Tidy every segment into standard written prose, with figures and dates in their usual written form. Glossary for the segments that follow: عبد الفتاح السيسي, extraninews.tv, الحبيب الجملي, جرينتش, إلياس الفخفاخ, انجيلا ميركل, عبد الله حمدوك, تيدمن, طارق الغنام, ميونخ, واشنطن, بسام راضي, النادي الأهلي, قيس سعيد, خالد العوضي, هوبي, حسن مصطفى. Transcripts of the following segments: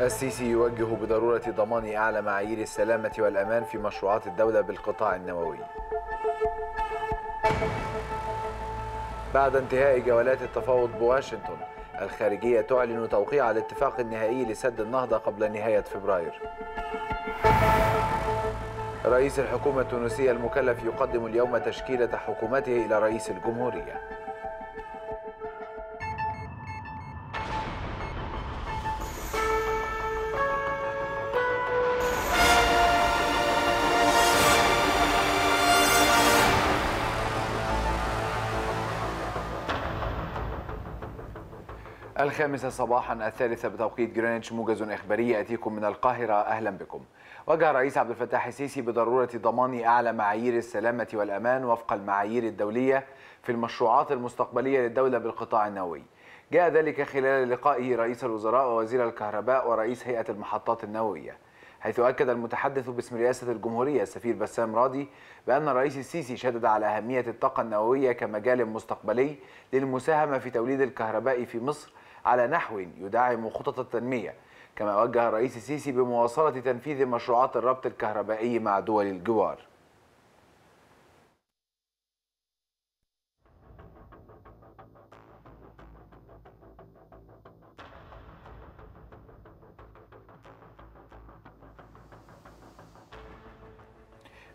السيسي يوجه بضرورة ضمان أعلى معايير السلامة والأمان في مشروعات الدولة بالقطاع النووي. بعد انتهاء جولات التفاوض بواشنطن، الخارجية تعلن توقيع الاتفاق النهائي لسد النهضة قبل نهاية فبراير. رئيس الحكومة التونسية المكلف يقدم اليوم تشكيلة حكومته إلى رئيس الجمهورية. الخامسة صباحا الثالثة بتوقيت جرينتش، موجز إخباري يأتيكم من القاهرة. أهلا بكم. وجه الرئيس عبد الفتاح السيسي بضرورة ضمان أعلى معايير السلامة والأمان وفق المعايير الدولية في المشروعات المستقبلية للدولة بالقطاع النووي. جاء ذلك خلال لقائه رئيس الوزراء ووزير الكهرباء ورئيس هيئة المحطات النووية، حيث أكد المتحدث باسم رئاسة الجمهورية السفير بسام راضي بأن الرئيس السيسي شدد على أهمية الطاقة النووية كمجال مستقبلي للمساهمة في توليد الكهرباء في مصر على نحو يدعم خطط التنمية. كما وجه الرئيس السيسي بمواصلة تنفيذ مشروعات الربط الكهربائي مع دول الجوار.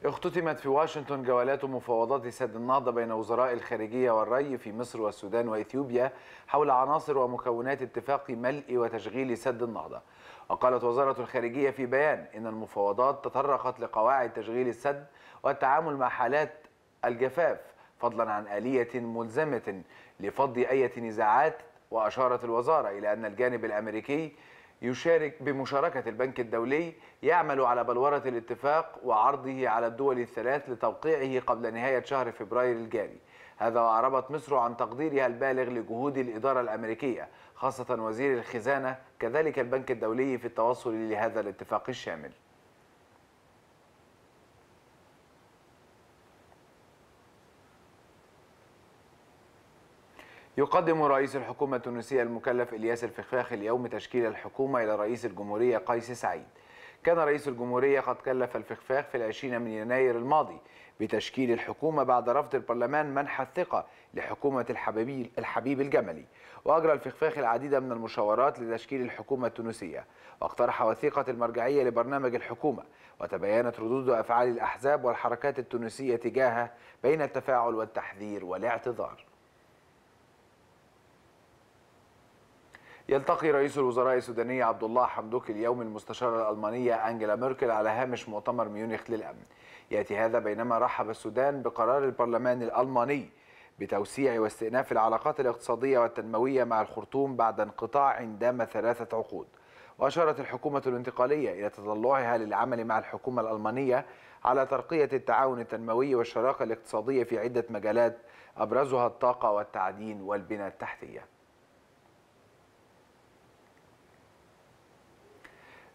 اختتمت في واشنطن جولات مفاوضات سد النهضة بين وزراء الخارجية والري في مصر والسودان وإثيوبيا حول عناصر ومكونات اتفاق ملء وتشغيل سد النهضة. وقالت وزارة الخارجية في بيان إن المفاوضات تطرقت لقواعد تشغيل السد والتعامل مع حالات الجفاف، فضلا عن آلية ملزمة لفض أي نزاعات. وأشارت الوزارة إلى أن الجانب الأمريكي يشارك بمشاركة البنك الدولي يعمل على بلورة الاتفاق وعرضه على الدول الثلاث لتوقيعه قبل نهاية شهر فبراير الجاري. هذا وأعربت مصر عن تقديرها البالغ لجهود الإدارة الأمريكية، خاصة وزير الخزانة كذلك البنك الدولي، في التوصل لهذا الاتفاق الشامل. يقدم رئيس الحكومة التونسية المكلف إلياس الفخفاخ اليوم تشكيل الحكومة إلى رئيس الجمهورية قيس سعيد. كان رئيس الجمهورية قد كلف الفخفاخ في 20 من يناير الماضي بتشكيل الحكومة بعد رفض البرلمان منح الثقة لحكومة الحبيب الجملي. وأجرى الفخفاخ العديد من المشاورات لتشكيل الحكومة التونسية، واقترح وثيقة المرجعية لبرنامج الحكومة، وتبينت ردود أفعال الأحزاب والحركات التونسية تجاهه بين التفاعل والتحذير والاعتذار. يلتقي رئيس الوزراء السوداني عبد الله حمدوك اليوم المستشارة الألمانية انجيلا ميركل على هامش مؤتمر ميونخ للأمن. يأتي هذا بينما رحب السودان بقرار البرلمان الألماني بتوسيع واستئناف العلاقات الاقتصادية والتنموية مع الخرطوم بعد انقطاع دام 3 عقود. وأشارت الحكومة الانتقالية إلى تطلعها للعمل مع الحكومة الألمانية على ترقية التعاون التنموي والشراكة الاقتصادية في عدة مجالات أبرزها الطاقة والتعدين والبنى التحتية.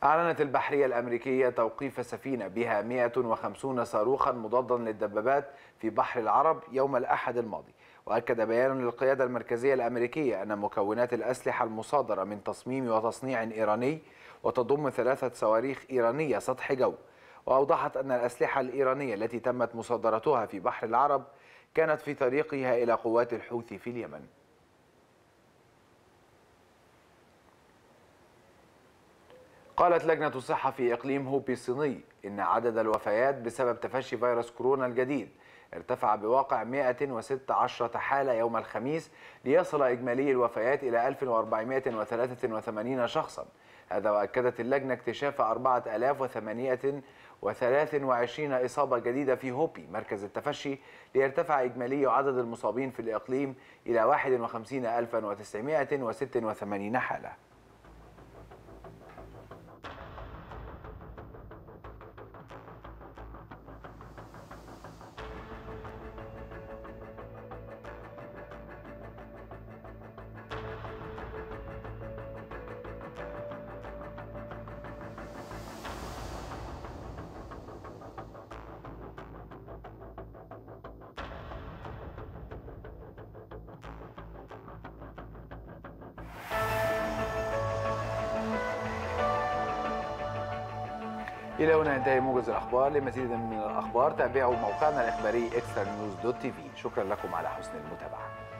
أعلنت البحرية الأمريكية توقيف سفينة بها 150 صاروخا مضادا للدبابات في بحر العرب يوم الأحد الماضي. وأكد بيان للقيادة المركزية الأمريكية أن مكونات الأسلحة المصادرة من تصميم وتصنيع إيراني وتضم 3 صواريخ إيرانية سطح جو. وأوضحت أن الأسلحة الإيرانية التي تمت مصادرتها في بحر العرب كانت في طريقها إلى قوات الحوثي في اليمن. قالت لجنة الصحة في إقليم هوبي الصيني إن عدد الوفيات بسبب تفشي فيروس كورونا الجديد ارتفع بواقع 116 حالة يوم الخميس، ليصل إجمالي الوفيات إلى 1483 شخصا. هذا وأكدت اللجنة اكتشاف 4823 إصابة جديدة في هوبي مركز التفشي، ليرتفع إجمالي عدد المصابين في الإقليم إلى 51986 حالة. إلى هنا ينتهي موجز الأخبار. لمزيد من الأخبار تابعوا موقعنا الإخباري extraninews.tv. شكرا لكم على حسن المتابعة.